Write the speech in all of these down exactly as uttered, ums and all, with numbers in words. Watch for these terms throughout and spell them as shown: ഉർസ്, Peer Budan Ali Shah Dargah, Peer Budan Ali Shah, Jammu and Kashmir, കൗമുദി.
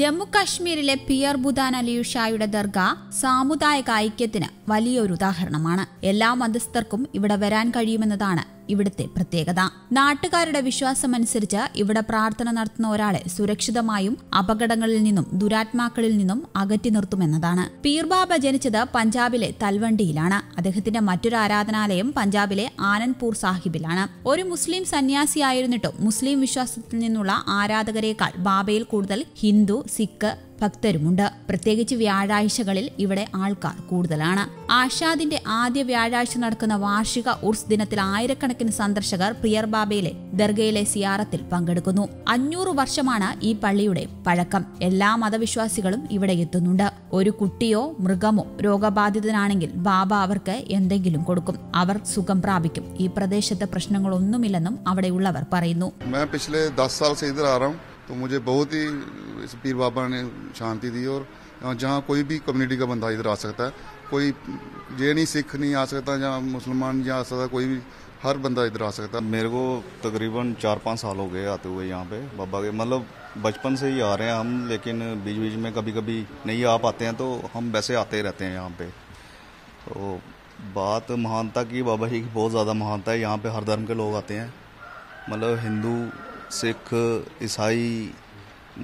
ജമ്മു കശ്മീരിലെ പിയർ ബുദാൻ അലി ഷായുടെ ദർഗ സാമുദായിക ഐക്യത്തിന് വലിയൊരു ഉദാഹരണമാണ്. എല്ലാ മതസ്ഥർക്കും ഇവിടെ വരാൻ കഴിയുമെന്നതാണ് ഇവിടുത്തെ പ്രത്യേകത. നാട്ടുകാരുടെ വിശ്വാസമനുസരിച്ച് ഇവിടെ പ്രാർത്ഥന നടത്തുന്ന ഒരാളെ സുരക്ഷിതമായും അപകടങ്ങളിൽ നിന്നും ദുരാത്മാക്കളിൽ നിന്നും അകറ്റി നിർത്തുമെന്നതാണ്. പീർബാബ ജനിച്ചത് പഞ്ചാബിലെ തൽവണ്ടിയിലാണ്. അദ്ദേഹത്തിന്റെ മറ്റൊരു ആരാധനാലയം പഞ്ചാബിലെ ആനന്ദ്പൂർ സാഹിബിലാണ്. ഒരു മുസ്ലിം സന്യാസിയായിരുന്നിട്ടും മുസ്ലിം വിശ്വാസത്തിൽ നിന്നുള്ള ആരാധകരെക്കാൾ ബാബയിൽ കൂടുതൽ ഹിന്ദു, സിഖ് ഭക്തരുമുണ്ട്. പ്രത്യേകിച്ച് വ്യാഴാഴ്ചകളിൽ ഇവിടെ ആൾക്കാർ കൂടുതലാണ്. ആഷാദിന്റെ ആദ്യ വ്യാഴാഴ്ച നടക്കുന്ന വാർഷിക ഉർസ് ദിനത്തിൽ ആയിരക്കണക്കിന് സന്ദർശകർ പിയർ ബാബയിലെ ദർഗയിലെ സിയാറത്തിൽ പങ്കെടുക്കുന്നു. അഞ്ഞൂറ് വർഷമാണ് ഈ പള്ളിയുടെ പഴക്കം. എല്ലാ മതവിശ്വാസികളും ഇവിടെ എത്തുന്നുണ്ട്. ഒരു കുട്ടിയോ മൃഗമോ രോഗബാധിതനാണെങ്കിൽ ബാബ അവർക്ക് എന്തെങ്കിലും കൊടുക്കും. അവർ സുഖം പ്രാപിക്കും. ഈ പ്രദേശത്തെ പ്രശ്നങ്ങളൊന്നുമില്ലെന്നും അവിടെയുള്ളവർ പറയുന്നു. तो मुझे बहुत ही इस पीर बाबा ने शांति दी और जहाँ कोई भी कम्युनिटी का बंदा इधर आ सकता है. कोई ये नहीं सिख नहीं आ सकता, जहाँ मुसलमान जहाँ आ सकता, कोई भी हर बंदा इधर आ सकता है. मेरे को तकरीबन चार पाँच साल हो गए आते हुए यहाँ पे बाबा के, मतलब बचपन से ही आ रहे हैं हम, लेकिन बीच बीच में कभी कभी नहीं आ पाते हैं तो हम वैसे आते ही रहते हैं यहाँ पे. तो बात महानता की, बाबा जी की बहुत ज़्यादा महानता है. यहाँ पर हर धर्म के लोग आते हैं, मतलब हिंदू, सिख, ईसाई,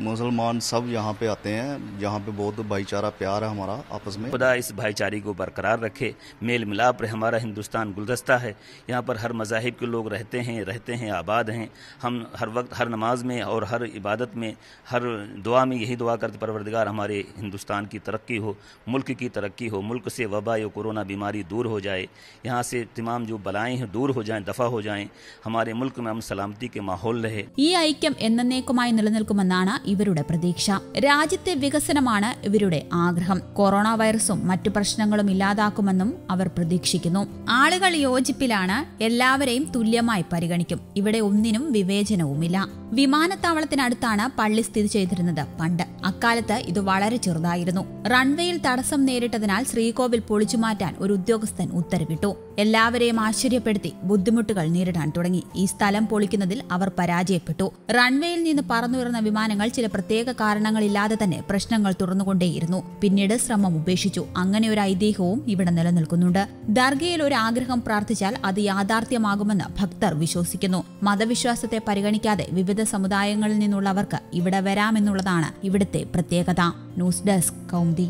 मुसलमान सब यहाँ पे आते हैं. यहाँ पे बहुत भाईचारा प्यार है हमारा आपस में. खुदा इस भाईचारे को बरकरार रखे. मेल मिलाप हमारा हिंदुस्तान गुलदस्ता है. यहाँ पर हर मज़ाहिब के लोग रहते हैं रहते हैं आबाद हैं. हम हर वक्त हर नमाज में और हर इबादत में हर दुआ में यही दुआ करते परवरदिगार हमारे हिंदुस्तान की तरक्की हो, मुल्क की तरक्की हो, मुल्क से वबा या कोरोना बीमारी दूर हो जाए, यहाँ से तमाम जो बलाएँ हैं दूर हो जाएँ, दफ़ा हो जाएँ, हमारे मुल्क में हम सलामती के माहौल रहे. ई ऐक्यम എന്നേക്കുമായി നിലനിൽക്കുമെന്നാണ് ഇവരുടെ പ്രതീക്ഷ. രാജ്യത്തെ വികസനമാണ് ഇവരുടെ ആഗ്രഹം. കൊറോണ വൈറസും മറ്റു പ്രശ്നങ്ങളും ഇല്ലാതാക്കുമെന്നും അവർ പ്രതീക്ഷിക്കുന്നു. ആളുകൾ യോജിപ്പിലാണ്. എല്ലാവരെയും തുല്യമായി പരിഗണിക്കും. ഇവിടെ ഒന്നിനും വിവേചനവുമില്ല. വിമാനത്താവളത്തിനടുത്താണ് പള്ളി സ്ഥിതി ചെയ്തിരുന്നത്. പണ്ട് അക്കാലത്ത് ഇത് വളരെ ചെറുതായിരുന്നു. റൺവേയിൽ തടസ്സം നേരിട്ടതിനാൽ ശ്രീകോവിൽ പൊളിച്ചുമാറ്റാൻ ഒരു ഉദ്യോഗസ്ഥൻ ഉത്തരവിട്ടു. എല്ലാവരെയും ആശ്ചര്യപ്പെടുത്തി ബുദ്ധിമുട്ടുകൾ നേരിടാൻ തുടങ്ങി. ഈ സ്ഥലം പൊളിക്കുന്നതിൽ അവർ പരാജയപ്പെട്ടു. റൺവേയിൽ നിന്ന് പറന്നുയർന്ന വിമാനങ്ങൾ ചില പ്രത്യേക കാരണങ്ങളില്ലാതെ തന്നെ പ്രശ്നങ്ങൾ തുറന്നുകൊണ്ടേയിരുന്നു. പിന്നീട് ശ്രമം ഉപേക്ഷിച്ചു. അങ്ങനെ ഒരു ഐതിഹ്യവും ഇവിടെ നിലനിൽക്കുന്നുണ്ട്. ദർഗയിൽ ഒരു ആഗ്രഹം പ്രാർത്ഥിച്ചാൽ അത് യാഥാർത്ഥ്യമാകുമെന്ന് ഭക്തർ വിശ്വസിക്കുന്നു. മതവിശ്വാസത്തെ പരിഗണിക്കാതെ വിവിധ സമുദായങ്ങളിൽ നിന്നുള്ളവർക്ക് ഇവിടെ വരാമെന്നുള്ളതാണ് ഇവിടുത്തെ പ്രത്യേകത. News desk കൗമുദി.